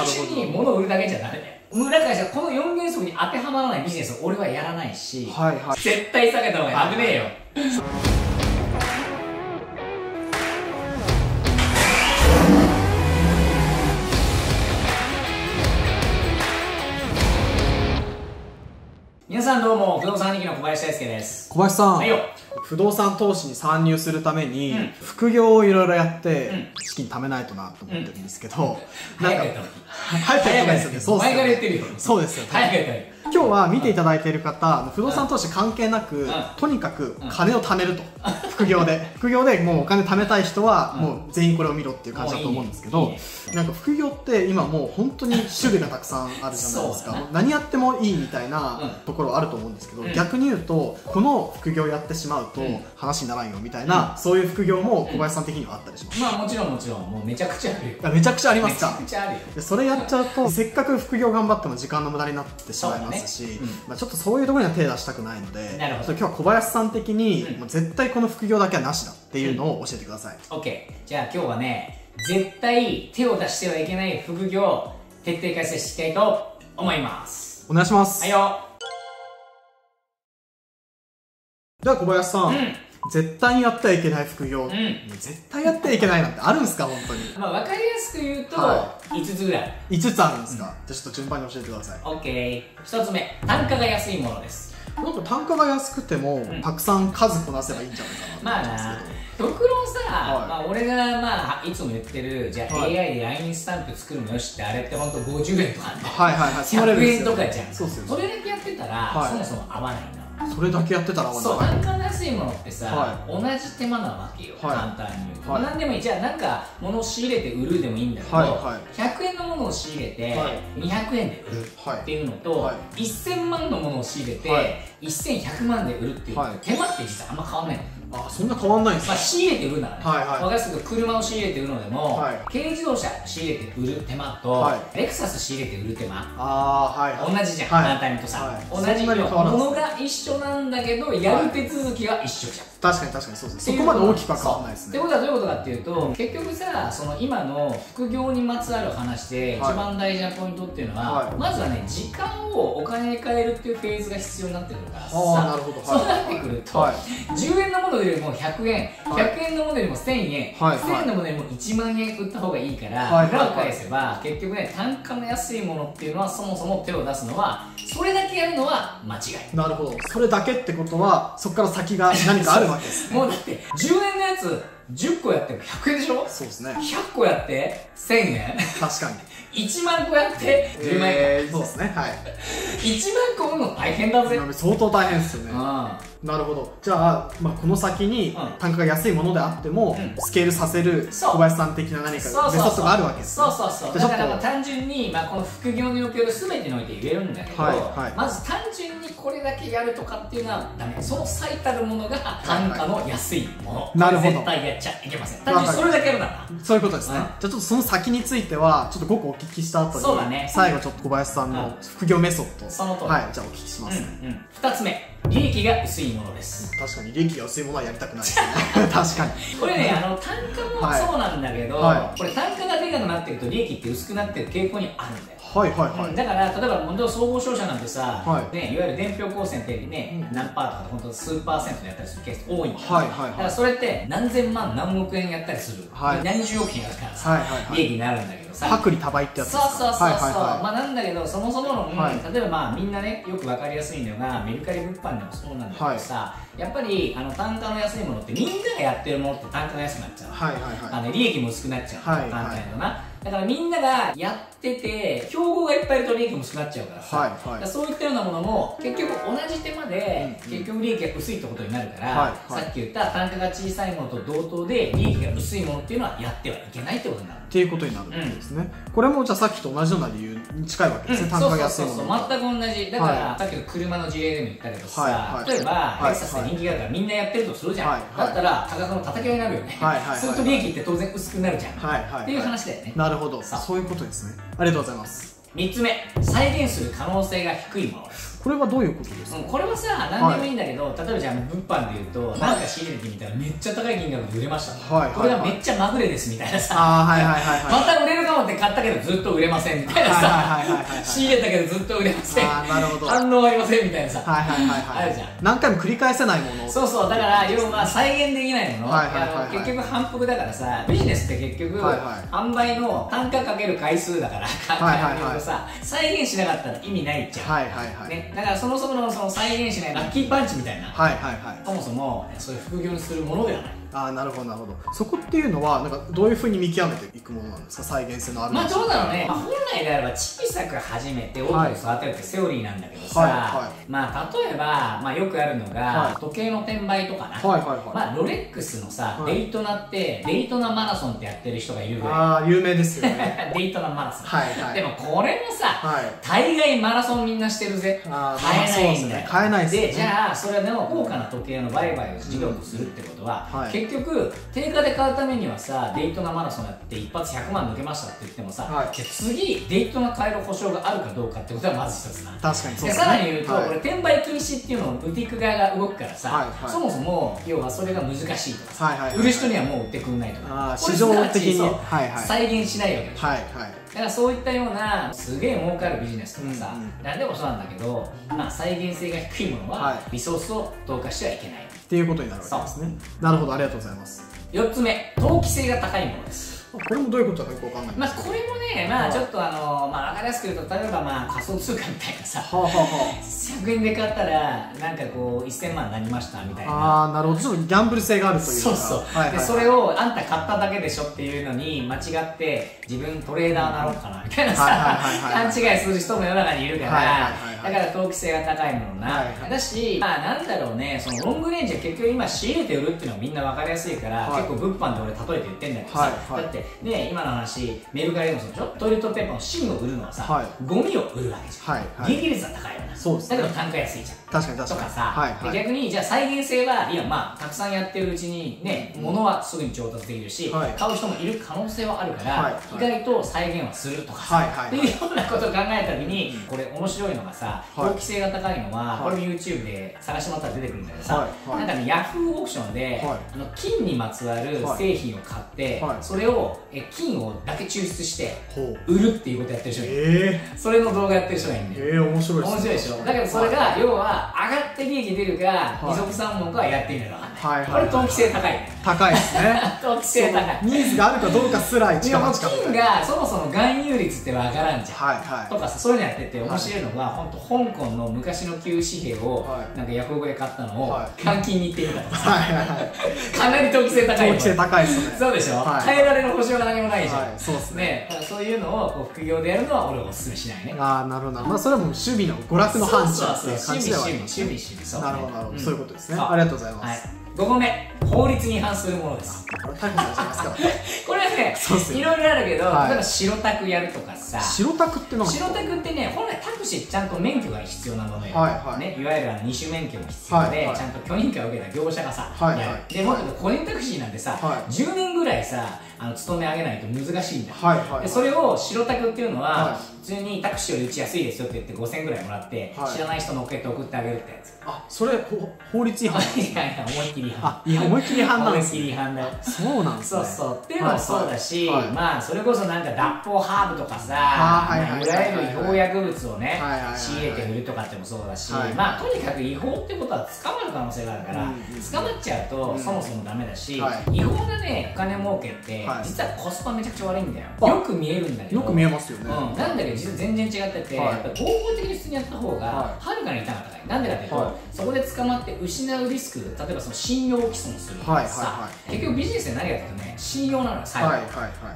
単純に物を売るだけじゃダメだよ。村会社この4原則に当てはまらないビジネスを俺はやらないし、はいはい、絶対避けた方がいい。危ねえよ。皆さんどうも、不動産兄貴の小林大輔です。小林さん、はいよ、不動産投資に参入するために、うん、副業をいろいろやって、うん、資金貯めないとなと思ってるんですけど、うん、なんか早くやった方が前から言ってるよ。そうですよ。早くやった方がいい。今日は見ていただいている方、不動産投資関係なく、とにかく金を貯めると。副業で。副業でもうお金貯めたい人は、もう全員これを見ろっていう感じだと思うんですけど、なんか副業って今もう本当に種類がたくさんあるじゃないですか。何やってもいいみたいなところあると思うんですけど、逆に言うと、この副業やってしまうと話にならんよみたいな、そういう副業も小林さん的にはあったりします。まあもちろんもちろん、もうめちゃくちゃある。めちゃくちゃありますか。めちゃくちゃあるよ。それやっちゃうと、せっかく副業頑張っても時間の無駄になってしまいます。ちょっとそういうところには手出したくないので、今日は小林さん的に、もう絶対この副業だけはなしだっていうのを教えてください。OK、じゃあ今日はね、絶対手を出してはいけない副業を徹底解説したいと思います。お願いします。はいよ。では小林さん、絶対にやってはいけない副業、絶対やってはいけないなんてあるんですか、本当に。まあ分かりやすく言うと、5つぐらい。5つあるんですか。じゃあちょっと順番に教えてください。 OK、 1つ目、単価が安いものです。なんか単価が安くても、たくさん数こなせばいいんじゃないかなと思うんですけど。極論さ、俺がまあいつも言ってる、じゃあ AI で LINE スタンプ作るのよしって、あれって本当50円とか100円とかじゃん。それだけやってたらそもそも合わないな。それだけやってたら、そう、単価の安いものってさ、同じ手間なわけよ、簡単に言うと。何でもいい。じゃあなんか物を仕入れて売るでもいいんだけど、100円のものを仕入れて200円で売るっていうのと、1000万のものを仕入れて1100万で売るっていう手間って実はあんま変わんないの。あ、そんな変わんないんですか。まあ仕入れて売るならね、分かりやすく車を仕入れて売るのでも、軽自動車仕入れて売る手間とレクサス仕入れて売る手間同じじゃん、簡単にとさ。同じよ、物が一緒なんだけどやる手続きは一緒じゃん。確かに確かに、そうですね。そこまで大きくは変わらないですね。ってことはどういうことかっていうと、結局さ、その今の副業にまつわる話で一番大事なポイントっていうのは、まずはね、時間をお金に変えるっていうフェーズが必要になってくるからさ。そうなってくると、10円のものよりも100円、100円のものよりも1000円、1000円のものよりも1万円売った方がいいから、裏を返せば結局ね、単価の安いものっていうのは、そもそも手を出すのは、それだけやるのは間違い。なるほど。それだけってことは、そこから先が何かあるわけですね。もうだって10円のやつ10個やっても100円でしょ。そうですね。100個やって1000円。確かに。1万個やって10万円。そうですね。はい。1万個売るの大変だぜ。相当大変ですよね。なるほど。じゃあ、まあ、この先に単価が安いものであっても、スケールさせる小林さん的な何かメソッドがあるわけです。そうそうそう。だから単純に、まあ、この副業における全てにおいて言えるんだけど、まず単純にこれだけやるとかっていうのはダメ。その最たるものが単価の安いもの。なるほど。絶対やっちゃいけません。単純にそれだけやるなら。そういうことですね。じゃあちょっとその先については、ちょっと5個お聞きした後に、そうだね、最後ちょっと小林さんの副業メソッド、そのとおり、はい、じゃあお聞きしますね。2つ目、利益が薄いものです。確かに利益が薄いものはやりたくないですね。確かに。これね、単価もそうなんだけど、これ単価がでかくなってると利益って薄くなってる傾向にあるんだよ。はいはいはい。だから例えば本当総合商社なんてさ、ね、いわゆる伝票公選ってね、何パーとか本当数パーセントでやったりするケース多いんだけど、だからそれって何千万何億円やったりする、何十億円やるからさ、利益になるんだけど、薄利多売ってやつですか。そうそうそうそう。まあなんだけど、そもそもの、例えばまあみんなね、よくわかりやすいのがメルカリ物販でもそうなんだけどさ、やっぱり単価の安いものってみんながやってるものって単価が安くなっちゃう。利益も薄くなっちゃう。単価やのな。だからみんながやってて、競合がいっぱいいると利益も薄くなっちゃうからさ、そういったようなものも結局同じ手間で結局利益が薄いってことになるから、さっき言った単価が小さいものと同等で利益が薄いものっていうのはやってはいけないってことになる。っていうことになるんですね。これもじゃあさっきと同じような理由に近いわけですね。単価が安いものと全く同じ。だからさっきの車の事例でも言ったけどさ、例えばレクサスで人気があるからみんなやってるとするじゃん。だったら価格の叩き合いになるよね。すると利益って当然薄くなるじゃんっていう話だよね。なるほど、そういうことですね。ありがとうございます。3つ目、再現する可能性が低いものです。これはどういうことですか？これはさ、何でもいいんだけど、例えばじゃあ物販でいうと、何か仕入れてみたらめっちゃ高い金額で売れました、これはめっちゃまぐれですみたいなさ、また売れるかもって買ったけどずっと売れませんみたいなさ、仕入れたけどずっと売れません、反応ありませんみたいなさ、あるじゃん。何回も繰り返せないもの。そうそう、だから要は再現できないもの、結局反復だからさ、ビジネスって結局販売の単価かける回数だからさ、再現しなかったら意味ないっちゃね。だからそもそものその再現しないラッキーパンチみたいな、そもそもそういう副業にするものではない。ああ、なるほどなるほど。そこっていうのはなんかどういうふうに見極めていくものなんですか？再現性のあるもの。まあどうだろうね。本来であれば小さく始めて大きく育てるってセオリーなんだけどさ、まあ例えばまあよくあるのが時計の転売とかな。まあロレックスのさ、デイトナってデイトナマラソンってやってる人がいるぐらい。ああ、有名ですよね。デイトナマラソン。でもこれもさ、大概マラソンみんなしてるぜ。買えないんだよ。買えないですね。で、じゃあそれでも高価な時計の売買を事業とするってことは、結局、定価で買うためにはさ、デイトナマラソンやって一発100万抜けましたって言ってもさ、次、デイトナ買える保証があるかどうかってことはまず一つな。確かにそうですね。さらに言うと、これ転売禁止っていうのをブティック側が動くからさ、そもそも、要はそれが難しいとかさ、売る人にはもう売ってくんないとか、市場的に再現しないわけでしょ。だからそういったようなすげえ儲かるビジネスとかさ、何でもそうなんだけど、まあ再現性が低いものはリソースを投下してはいけないっていうことになるわけですね。なるほど、ありがとうございます。4つ目、投機性が高いものです。これもどういうことかよくわかんない。まあこれもね、まあちょっとわかりやすく言うと、例えばまあ仮想通貨みたいなさ、100円で買ったらなんかこう1000万になりましたみたいな。ああ、なるほど。ちょっとギャンブル性があるというか。そうそう。でそれをあんた買っただけでしょっていうのに間違って、自分トレーダーなろうかなみたいなさ、勘違いする人も世の中にいるから、だから投機性が高いものな。だし、まあなんだろうね、そのロングレンジは結局今仕入れて売るっていうのはみんなわかりやすいから、結構物販で俺例えて言ってんだけどさ、だってね、今の話、メルカリでもそうでしょ。トイレットペーパーの芯を売るのはさ、ゴミを売るわけじゃん。利益率は高いよな。そうですね。だけど単価安いじゃん。確かに確かに。とかさ、逆にじゃあ再現性は、いやまあたくさんやってるうちにね、物はすぐに調達できるし、買う人もいる可能性はあるから、意外と再現はするとかさ、っていうようなことを考えたときに、これ面白いのがさ、投機性が高いのは、これも YouTube で探してもらったら出てくるんだけどさ、なんかね、ヤフーオークションで金にまつわる製品を買って、それを金をだけ抽出して売るっていうことやってる人がいる。それの動画やってる人がいるんで。面白いですね。面白いでしょ。だけどそれが要は上がって利益出るか、二足三本かやってみるのか。これ投機性高いね。高いですね。投機性高い。ニーズがあるかどうかすら一番近く。金がそもそも含有率って分からんじゃん。とかさ、そういうのやってて面白いのが、本当香港の昔の旧紙幣をなんかヤフオクで買ったのを換金に行ってみたとかさ、かなり投機性高い。投機性高いですね。そうでしょ。変えられる保証が何もないじゃん。そうですね。そういうのを副業でやるのは俺はお勧めしないね。ああ、なるほど。まあそれはもう趣味の娯楽の範疇っていう感じではありますね。そうなるほどなるほど、そういうことですね。ありがとうございます。5個目、法律に違反するものです。これ逮捕されちゃいますか？これはね、いろいろあるけど、例えば白タクやるとかさ。白タクって何？白タクってね、本来タクシーちゃんと免許が必要なものよ。いわゆる二種免許も必要で、ちゃんと許認可を受けた業者がさ、でもっと個人タクシーなんてさ、10年ぐらいさ勤め上げないと難しいんだ。それを白タクっていうのは、普通にタクシーを打ちやすいですよって言って5000円ぐらいもらって、知らない人乗っけて送ってあげるってやつ。あ、それ法律違反？いやいや、思いっきり違反。いや、思いっきり違反なんですね。思いっきり違反だよ。そうなんですね。そうそう。っていうのもそうだし、まあ、それこそなんか脱法ハーブとかさ、いわゆる違法薬物をね、仕入れて売るとかってもそうだし、まあ、とにかく違法ってことは捕まる可能性があるから、捕まっちゃうとそもそもダメだし、違法なね、お金儲けって、実はコスパめちゃくちゃ悪いんだよ。よく見えるんだけど。よく見えますよね。なんだけど実は全然違ってて、合法的に普通にやった方がはるかに痛かったね。なんでかっていうと、そこで捕まって失うリスク、例えばその信用を毀損するとかさ、結局ビジネスで何やってるとね、信用なのよ。最後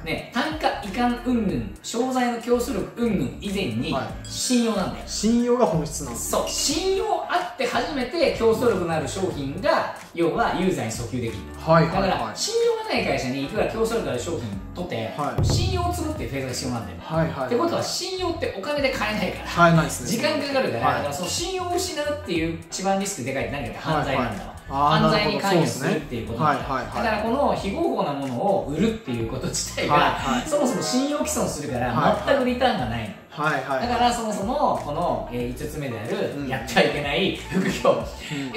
ね、単価遺憾云々、商材の競争力云々以前に信用なんだよ。信用が本質なんです。そう、信用あって初めて競争力のある商品が要はユーザーに訴求できる。だから信用がない会社にいくら競争力ある商品とて、信用を積むっていうフェーズが必要なんだよ。ってことは信用ってお金で買えないから、買えないですね。時間かかるから、だからその信用を失うっていう一番リスクでかいって何かって犯罪なんだわ。犯罪に関与するっていうことなんだ。だからこの非合法なものを売るっていうこと自体が、そもそも信用毀損するから全くリターンがないの。はいはい、だからそもそもこの5つ目であるやっちゃいけない副業、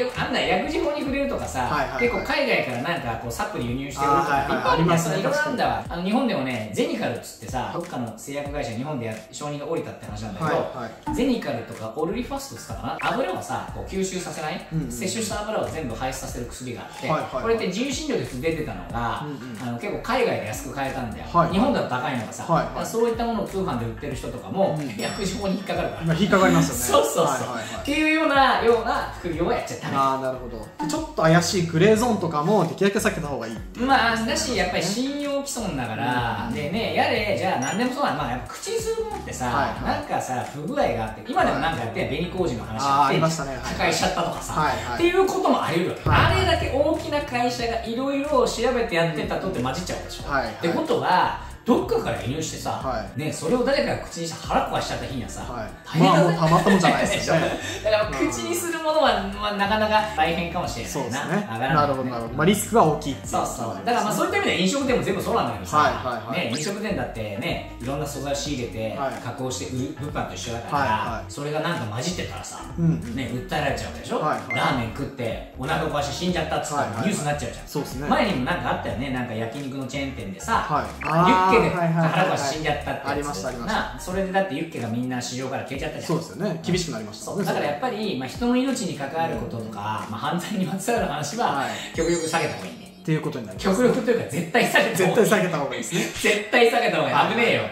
よくあんな薬事法に触れるとかさ、結構海外からなんかこうサプリ輸入してるとかいっぱいありますね。いろいろあるんだわ。日本でもね、ゼニカルっつってさ、どっかの製薬会社日本で承認が下りたって話なんだけど、ゼニカルとかオルリファストっつったかな、油をさ吸収させない、摂取した油を全部排出させる薬があって、これって自由診療で出てたのが結構海外で安く買えたんだよ。日本だと高いのがさ、そういったものを通販で売ってる人とかも薬事法に引っかかるから引っかかりますよね。そうそうそうっていうような副業はやっちゃダメ。ああ、なるほど。ちょっと怪しいグレーゾーンとかもできるだけ避けた方がいいっていう。まあだしやっぱり信用毀損だから、でね、やれじゃあ何でもそうなの。まあ口にするもんってさ、なんかさ不具合があって今でもなんかやって紅麹の話あって破壊しちゃったとかさっていうこともあり得る。あれだけ大きな会社がいろいろ調べてやってたとって混じっちゃうでしょ。ってことはどっかから輸入してさ、ね、それを誰かが口にして腹壊しちゃった日にはさ、まあもうたまったもんじゃないですよね。だから口にするものはなかなか大変かもしれないな。なるほどなるほど。まあリスクは大きい。そうそう。だからまあそういった意味では飲食店も全部そうなんだけどさ、ね、飲食店だってね、いろんな素材を仕入れて加工して売る物販と一緒だから、それがなんか混じってたらさ、ね、訴えられちゃうでしょ。ラーメン食ってお腹壊して死んじゃったっつったらニュースになっちゃうじゃん。そうですね。前にもなんかあったよね、なんか焼肉のチェーン店でさ、腹が死んじゃったってありましたな。それでだってユッケがみんな市場から消えちゃったじゃん。そうですよね。厳しくなりました。だからやっぱり人の命に関わることとか犯罪にまつわる話は極力下げた方がいいねっていうことになります。極力というか絶対下げた方がいい。絶対下げた方がいいですね。絶対下げた方がいい。危ねえよ。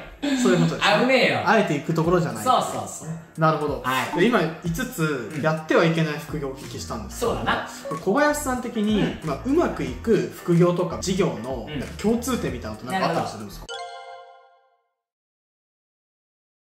そういうことです。危ねえよ。あえて行くところじゃない。そうそうそう。なるほど。今5つやってはいけない副業をお聞きしたんですけど、そうだな。小林さん的にうまくいく副業とか事業の共通点みたいなこと何かあったりするんですか？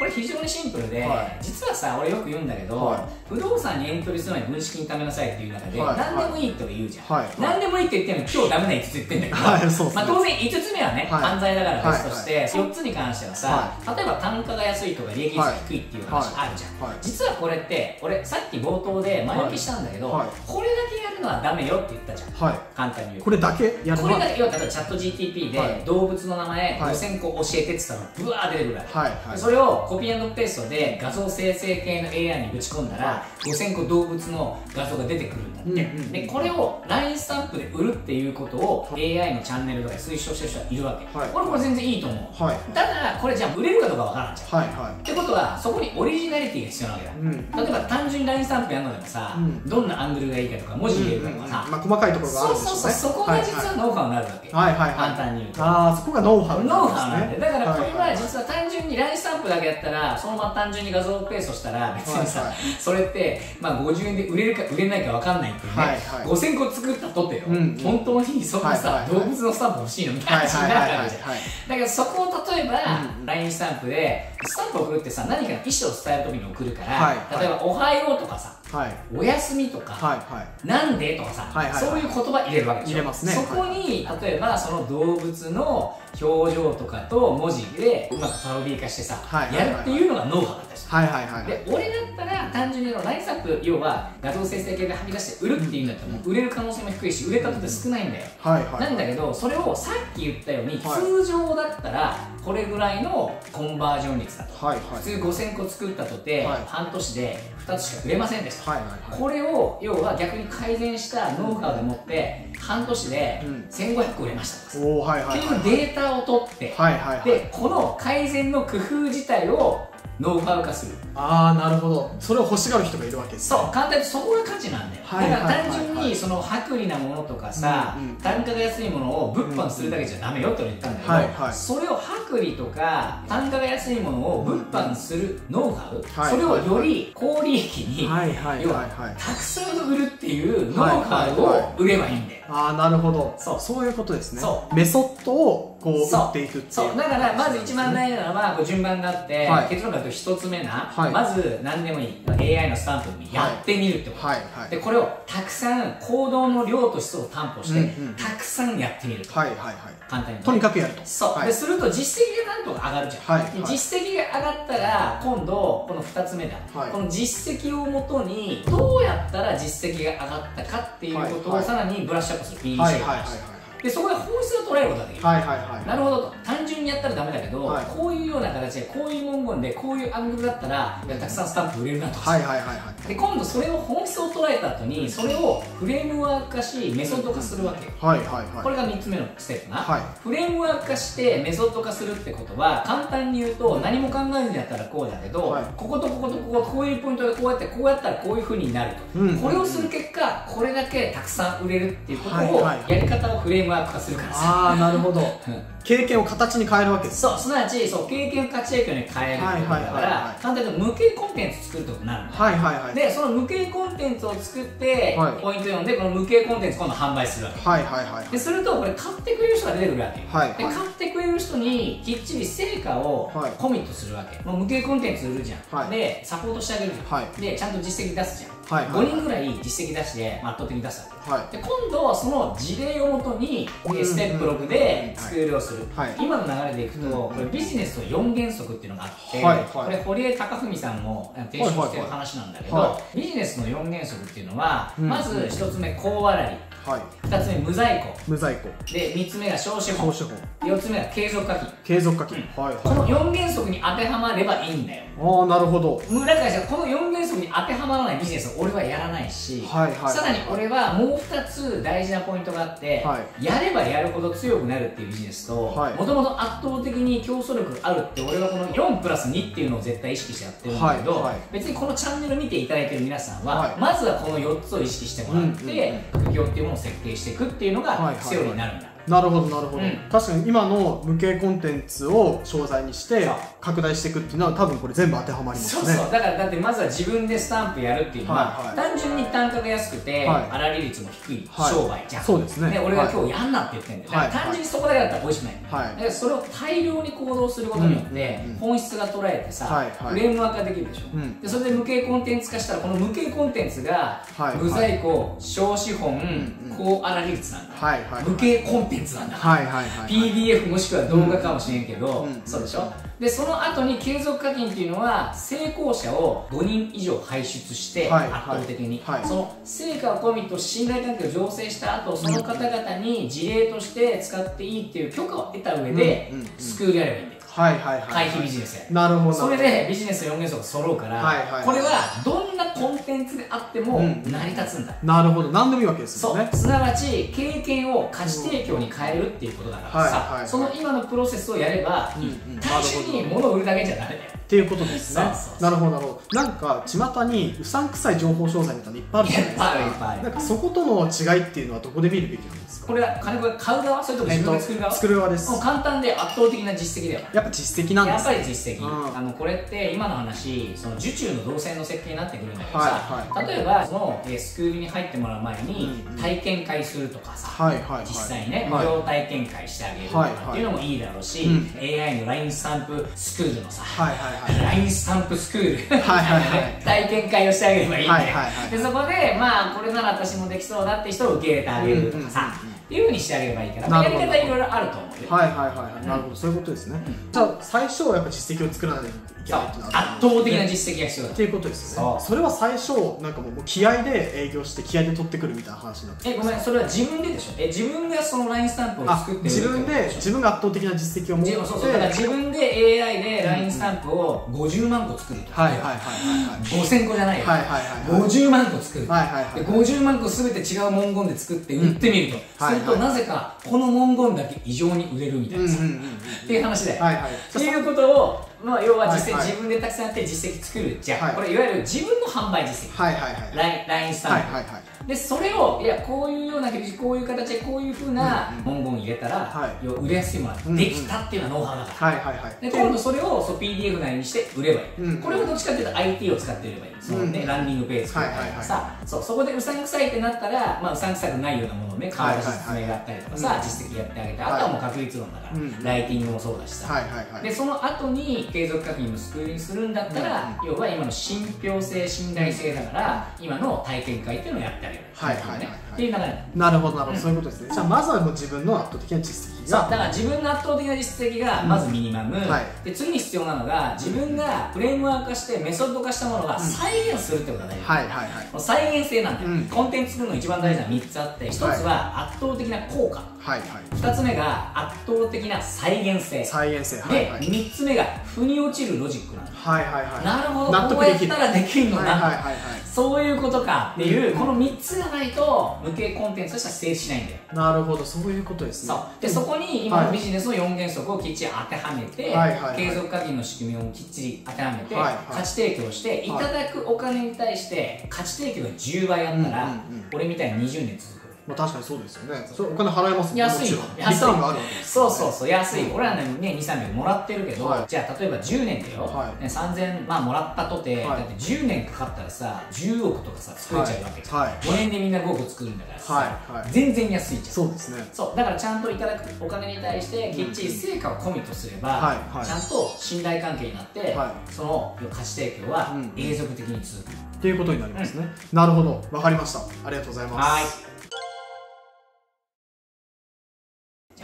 これ非常にシンプルで、実はさ、俺よく言うんだけど、不動産にエントリーする前に分資金貯めなさいっていう中で、何でもいいって言うじゃん。何でもいいって言ってるのに、今日ダメな5つ言ってんだけど、まあ当然5つ目はね、犯罪だから別として、4つに関してはさ、例えば単価が安いとか利益率低いっていう話あるじゃん。実はこれって、俺さっき冒頭で前置きしたんだけど、これだけやるのはダメよって言ったじゃん。簡単に言う。これだけやるのは。これだけ、要は例えばチャット GTP で動物の名前5000個教えてって言ったら、ブワー出てくるから。それをコピー&ペーストで画像生成系の AI にぶち込んだら5000個動物の画像が出てくるんだって。でこれを LINE スタンプで売るっていうことを AI のチャンネルとかで推奨してる人はいるわけ。俺これ全然いいと思う。ただこれじゃあ売れるかどうかわからんじゃん。ってことはそこにオリジナリティが必要なわけだ。例えば単純に LINE スタンプやるのでもさ、どんなアングルがいいかとか文字入れるかとかさ、細かいところがあるんですよね。そうそうそう、そこが実はノウハウになるわけ。簡単に言うと、ああそこがノウハウなんですね。だからこれは実は単純に LINE スタンプだけやったら、そのまま単純に画像をペーストしたら別にさ、それってまあ50円で売れるか売れないか分かんないっていうね、5000個作ったとてよ、本当にそこにさ動物のスタンプ欲しいのみたいな話になるからじゃん。だけどそこを例えば LINE スタンプでスタンプを送るってさ、何かの意思を伝えるときに送るから、例えば「おはよう」とかさ、おやすみとか、なんでとかさ、そういう言葉入れるわけでしょ。そこに例えばその動物の表情とかと文字でうまくパロディー化してさやるっていうのがノウハウだったし、で俺だったら単純にラインスタンプ、要は画像生成系で吐き出して売るっていうんだったらもう売れる可能性も低いし売れたことって少ないんだよ。なんだけどそれをさっき言ったように通常だったらこれぐらいのコンバージョン率だと、普通5000個作ったとて半年で2つしか売れませんでした。これを要は逆に改善したノウハウでもって半年で1500個売れましたっていうデータを取って、でこの改善の工夫自体をノウハウ化する。ああなるほど。それを欲しがる人がいるわけです。そう簡単にそこが価値なんだよ。だから単純にその薄利なものとかさ、単価が安いものを物販するだけじゃダメよって言ったんだけど、それを薄利とか単価が安いものを物販するノウハウ、それをより高利益に要はたくさん売るっていうノウハウを売ればいいんだよ。ああなるほど。そういうことですね。メソッドをこう売っていくっていう。そうだからまず一番大事なのは順番があって、結論が1つ目な、まず何でもいい AI のスタンプにやってみるってことで、これをたくさん行動の量と質を担保してたくさんやってみる。簡単にとにかくやると。そうですると実績がなんとか上がるじゃん。実績が上がったら今度この2つ目だ、この実績をもとにどうやったら実績が上がったかっていうことをさらにブラッシュアップする。でそこで本質を捉えることができる。なるほどと、単純にやったらダメだけど、はい、こういうような形でこういう文言でこういうアングルだったらたくさんスタンプ売れるなとか、で今度それを本質を捉えた後にそれをフレームワーク化しメソッド化するわけ。これが3つ目のステップな、はい、フレームワーク化してメソッド化するってことは簡単に言うと何も考えずにやったらこうだけど、はい、こことこことこここういうポイントでこうやってこうやったらこういうふうになると、うん、これをする結果これだけたくさん売れるっていうことをやり方をフレームワーク化するからさ。ああ、なるほど。経験を形に変えるわけです。そう、すなわちそう経験を価値影響に変えるっていうことだから簡単に無形コンテンツを作るってことになるんだ。でその無形コンテンツを作って、はい、ポイント4でこの無形コンテンツ今度販売するわけです。るとこれ買ってくれる人が出てくるわけ、で買ってくれる人にきっちり成果をコミットするわけ、もう無形コンテンツ売るじゃん、でサポートしてあげるじゃん、でちゃんと実績出すじゃん、5人ぐらい実績出して圧倒的に出したわけで、今度その事例をもとにステップ6でスクールをする。今の流れでいくとこれビジネスの4原則っていうのがあって、これ堀江貴文さんも提唱してる話なんだけど、ビジネスの4原則っていうのはまず1つ目高笑い、2つ目無在庫、で3つ目が少子法、4つ目が継続課金、この4原則に当てはまればいいんだよ。ああ、なるほど。だからこの4原則に当てはまらないビジネスを俺はやらないし、さらに俺はもう2つ大事なポイントがあって、やればやるほど強くなるっていうビジネスと、もともと圧倒的に競争力があるって俺はこの4+2っていうのを絶対意識してやってるんだけど、別にこのチャンネル見ていただいてる皆さんはまずはこの4つを意識してもらって副業っていうものを設計していくっていうのが必要になるんだ。なるほどなるほど、確かに今の無形コンテンツを商材にして拡大していくっていうのは多分これ全部当てはまりますね。そうそう、だからだってまずは自分でスタンプやるっていうのは単純に単価が安くて粗利率も低い商売じゃん。そうですね。俺が今日やんなって言ってんだから単純にそこだけだったら美味しくない。だからそれを大量に行動することによって本質が捉えてさフレームワークができるでしょ。でそれで無形コンテンツ化したらこの無形コンテンツが無在庫、小資本、高粗利率なんだ。無形コンテンツなんだ。 PDF もしくは動画かもしれんけど、そうでしょ。でその後に継続課金っていうのは成功者を5人以上輩出して圧倒的にその成果をコミット信頼関係を醸成した後その方々に事例として使っていいっていう許可を得た上でスクールやればいいんだよ。回避ビジネスやる。それでビジネスの4元素が揃うから、これはどんなコンテンツであっても成り立つんだ。なるほど、何でもいいわけですよね。すなわち経験を価値提供に変えるっていうことだからさ、その今のプロセスをやれば単純に物を売るだけじゃダメだよっていうことですね。なるほどなるほど。なんか巷にうさんくさい情報商材みたいなのいっぱいあるじゃないですか。なんかそことの違いっていうのはどこで見るべきなんですか。これは金子が買う側、それとも自分が作る側。作る側です。もう簡単で圧倒的な実績だよ。やっぱ実績なんですね。やっぱり実績。これって今の話その受注の動線の設計になってくるんだけどさ、例えばそのスクールに入ってもらう前に体験会するとかさ、実際にね無料体験会してあげるとかっていうのもいいだろうし、 AI の LINE スタンプスクールのさLINE スタンプスクール体験会をしてあげればいいんで、そこでまあこれなら私もできそうだって人を受け入れてあげるとかさっていうふうにしてあげればいいから、やり方いろいろあると思うよ。なるほど、そういうことですね。じゃあ最初はやっぱ実績を作らないといけないっていうのは圧倒的な実績が必要だっていうことですよね。それは最初なんかもう気合で営業して気合で取ってくるみたいな話になって、ごめん、それは自分ででしょ。自分がその LINE スタンプを作って自分が圧倒的な実績を持って、だから自分で AI で LINE スタンプを50万個作ると。5000個じゃないよ、50万個作る。50万個全て違う文言で作って売ってみると、するとなぜかこの文言だけ異常に売れるみたいなさっていう話で、っていうことをまあ要は実際自分でたくさんやって実績作るじゃん。これいわゆる自分の販売実績 LINE スタンプで、それをいやこういうようなこういう形でこういうふうな文言入れたら売れやすいものができたっていうのはノウハウだから、で今度それをPDF なりにして売ればいい。これはどっちかっていうと IT を使っていればいい。そのねランディングページとかさ、そこでうさんくさいってなったらまあうさんくさくないようなものをね買う説明があったりとかさ、実績やってあげて、あとはもう確率論だからライティングもそうだしさ、でその後に継続確認もスクールにするんだったら、要は今の信憑性信頼性だから今の体験会っていうのをやってあげる。っていう流れなんです。なるほどなるほど、そういうことですね。じゃあまずはもう自分の圧倒的な実績が、だから自分の圧倒的な実績がまずミニマム、で次に必要なのが自分がフレームワーク化してメソッド化したものが再現するってことが大事。再現性なんでコンテンツ作るの一番大事な3つあって、1つは圧倒的な効果、2つ目が圧倒的な再現性、で3つ目が腑に落ちるロジックなんです。なるほど、こうやったらできるのな、そういうことかっていう、この3つがないと無形コンテンツとしては成立しないんだよ。なるほど、そういうことですね。でそこに今のビジネスの4原則をきっちり当てはめて、継続課金の仕組みをきっちり当てはめて、価値提供していただくお金に対して価値提供が10倍あったら俺みたいに20年続く。まあ確かにそうですよね。それお金払えますもんね。安いよ。リターンがあるわけです。そうそうそう、安い。俺らね、2、300もらってるけど、じゃあ例えば10年だよ。3000、まあもらったとて、だって10年かかったらさ、10億とかさ、作れちゃうわけじゃん。5年でみんな5億作るんだからさ、全然安いじゃん。そうですね。そう、だからちゃんといただくお金に対して、きっちり成果をコミットすれば、ちゃんと信頼関係になって、その価値提供は永続的に続く。っていうことになりますね。なるほど。わかりました。ありがとうございます。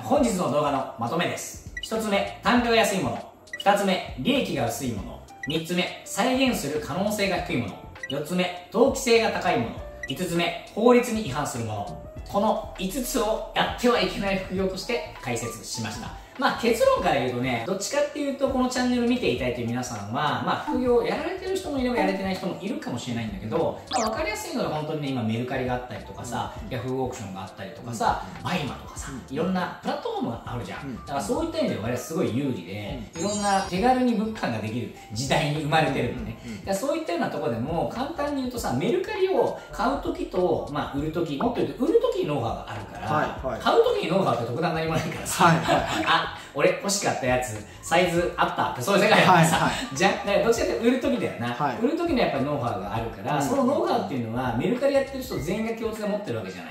本日の動画のまとめです。1つ目、単価が安いもの。2つ目、利益が薄いもの。3つ目、再現する可能性が低いもの。4つ目、投機性が高いもの。5つ目、法律に違反するもの。この5つをやってはいけない副業として解説しました。まあ結論から言うとね、どっちかっていうとこのチャンネル見ていただいている皆さんは、まあ副業をやられてる人もいればやれてない人もいるかもしれないんだけど、まあ分かりやすいのは本当にね、今メルカリがあったりとかさ、ヤフーオークションがあったりとかさ、マイマとかさ、いろんなプラットフォームがあるじゃん。だからそういった意味で我々すごい有利で、いろんな手軽に物販ができる時代に生まれてるんでね。だからそういったようなところでも簡単に言うとさ、メルカリを買うときと、まあ売るとき、もっと言うと売るときにノウハウがあるから、買うときにノウハウって特段何もないからさ、俺欲しかったやつサイズあったって、そういう世界だからさ、じゃだからどっちかって売る時だよな、売る時にやっぱりノウハウがあるから、そのノウハウっていうのはメルカリやってる人全員が共通で持ってるわけじゃな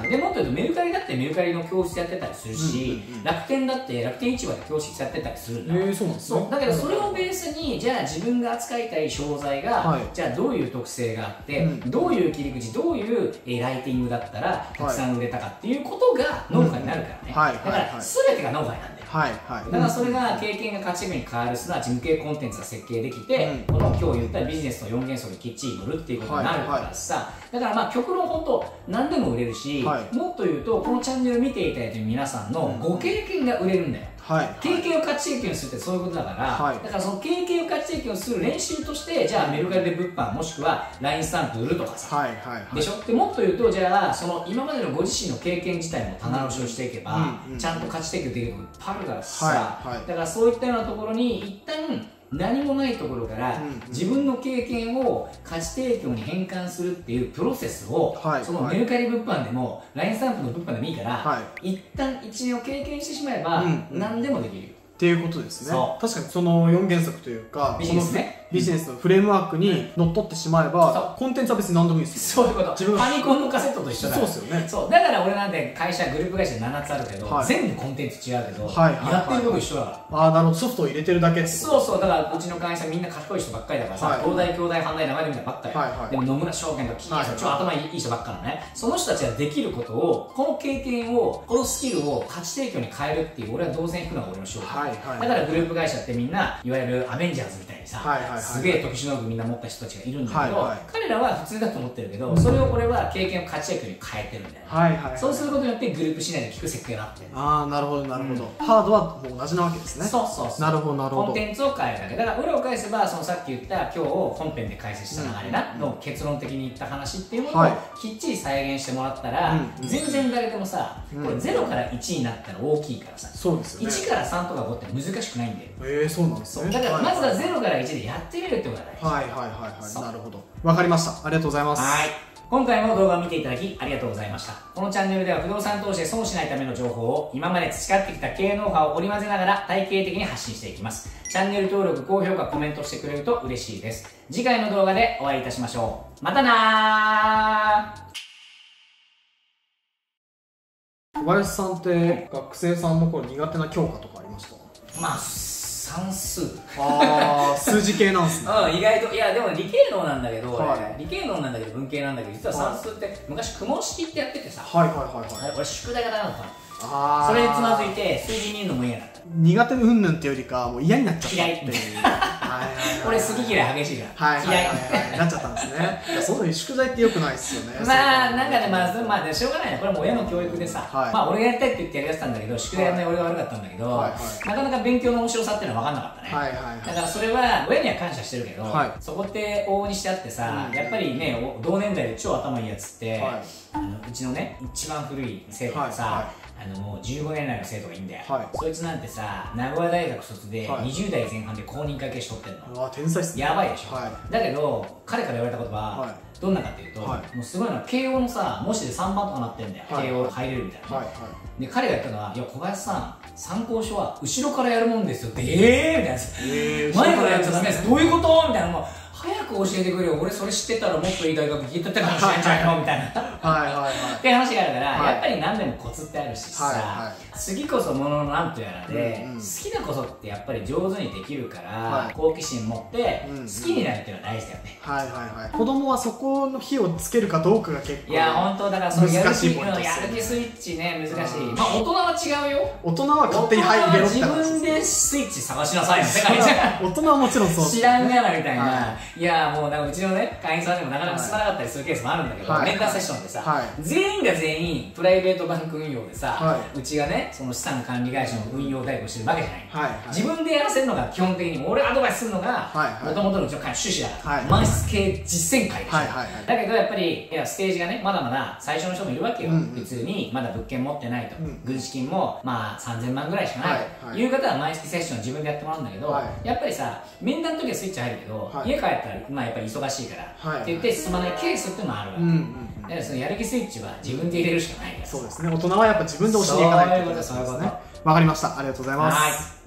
いね。でもっと言うとメルカリだってメルカリの教室やってたりするし、楽天だって楽天市場で教室やってたりするんだ。だけどそれをベースに、じゃあ自分が扱いたい商材がじゃあどういう特性があって、どういう切り口、どういうライティングだったらたくさん売れたかっていうことがノウハウになるからね。だから全てがノウハウなんだよ。だからそれが経験が価値に変わる、すなわち無形コンテンツが設計できて、この今日言ったビジネスの4原則にきっちり乗るっていうことになるからさ、だからまあ極論本当何でも売れるし、もっと言うとこのチャンネル見ていただいている皆さんのご経験が売れるんだよ。経験を価値提供するってそういうことだから、だからその経験を価値提供する練習として、じゃあメルカリで物販もしくは LINE スタンプ売るとかさ、でしょ。でもっと言うと、じゃあその今までのご自身の経験自体も棚卸しをしていけば、ちゃんと価値提供できることいっぱいあるからさ、だからそういったようなところに一旦何もないところから自分の経験を価値提供に変換するっていうプロセスを、そのメルカリ物販でも LINE スタンプの物販でもいいから、一旦一年を経験してしまえば何でもできるよっていうことですね。確かにその4原則というか、ビジネスね、ビジネスのフレームワークにのっとってしまえば、コンテンツは別に何でもいいですよ。そういうこと。パニコンのカセットと一緒だ。そうですよね。そうだから俺なんて会社グループ会社7つあるけど、全部コンテンツ違うけどやってること一緒だから。ああなるほど、ソフトを入れてるだけ。そうそう、だからうちの会社みんなかっこいい人ばっかりだからさ、兄弟犯罪名前でみたいばっかり。でも野村証券とか金融庁頭いい人ばっかりね。その人たちができることを、この経験を、このスキルを価値提供に変えるっていう、俺は同然いくのが俺の仕事だから。グループ会社ってみんないわゆるアベンジャーズみたいにさ、すげえ特殊能力みんな持った人たちがいるんだけど、彼らは普通だと思ってるけど、それを俺は経験を価値提供に変えてるんだよね。そうすることによってグループ市内で効く設計になってる。ああなるほどなるほど、ハードはもう同じなわけですね。そうそうそう、なるほどなるほど、コンテンツを変えるだけだから。裏を返せば、そのさっき言った今日本編で解説した流れなの結論的に言った話っていうものをきっちり再現してもらったら、全然誰でもさ、これ0から1になったら大きいからさ、1から3とか5って難しくないんだよ。へえ、そうなんですね。だからまずは0から1でやってみるってことが大事。なるほど、わかりました。ありがとうございます。はい、今回も動画を見ていただきありがとうございました。このチャンネルでは不動産投資で損しないための情報を、今まで培ってきた経営ノウハウを織り交ぜながら体系的に発信していきます。チャンネル登録、高評価、コメントしてくれると嬉しいです。次回の動画でお会いいたしましょう。またなー。小林さんって学生さんの頃苦手な教科とかありました？まあ算数。ああ、数字系なんですね。うん、意外と、いやでも理系能なんだけど、理系能なんだけど文系なんだけど、実は算数って昔公文式ってやっててさ、はいはいはいはい、俺宿題がダメだったの。ああ、それでつまずいて数字にいるのも嫌だった。苦手うんぬんってよりかもう嫌になっちゃった。嫌い。これ好き嫌い激しいから。嫌い。なっちゃったんですね。そういう宿題って良くないですよね。まあなんかね、まあしょうがないね。これも親の教育でさ、まあ俺がやりたいって言ってやりだしたんだけど、宿題やんない俺が悪かったんだけど、なかなか勉強の面白さっていうのは分かんなかったね。だからそれは親には感謝してるけど、そこって往々にしてあってさ、やっぱりね同年代で超頭いいやつって、うちのね一番古い生徒がさ。もう15年来の生徒がいいんだよ、はい、そいつなんてさ名古屋大学卒で20代前半で公認会計士取ってんの、うわ天才っすね、やばいでしょ、はい、だけど彼から言われたことは、はい、どんなかっていうと、はい、もうすごいの慶応のさ模試で3番とかなってんだよ、はい、慶応入れるみたいな、はいはい、で彼が言ったのは「いや小林さん参考書は後ろからやるもんですよ」って「みたいな「前からやっちゃダメです」「どういうこと?」みたいなもう早く教えてくれよ、俺それ知ってたらもっといい大学聞いとったかもしれんじゃんよみたいなって話があるから、やっぱり何でもコツってあるしさ、好きこそもののなんとやらで、好きなこそってやっぱり上手にできるから好奇心持って好きになるっていうのは大事だよね。はいはいはい、子供はそこの火をつけるかどうかが結構、いや本当だから、そのやる気スイッチね、難しい。まあ大人は違うよ、大人は勝手に入れろって話、自分でスイッチ探しなさいの世界じゃん、大人はもちろんそう知らんがなみたいな。いやもうなんかうちのね会員さんでもなかなか進まなかったりするケースもあるんだけど、メンターセッションでさ全員が全員プライベートバンク運用でさ、うちがねその資産管理会社の運用代行してるわけじゃない、自分でやらせるのが基本的に俺アドバイスするのがもともとのうちの会の趣旨だから、満室系実践会でしょ。だけどやっぱりいやステージがねまだまだ最初の人もいるわけよ、普通にまだ物件持ってないと、軍資金もまあ3000万ぐらいしかないという方は毎月セッション自分でやってもらうんだけど、やっぱりさ面談の時はスイッチ入るけど家帰ってまあやっぱり忙しいからって言って進まないケースっていうのもあるわけ。だからそのやる気スイッチは自分で入れるしかないから。そうですね。大人はやっぱ自分で押していかないといけないですね。わかりました。ありがとうございます。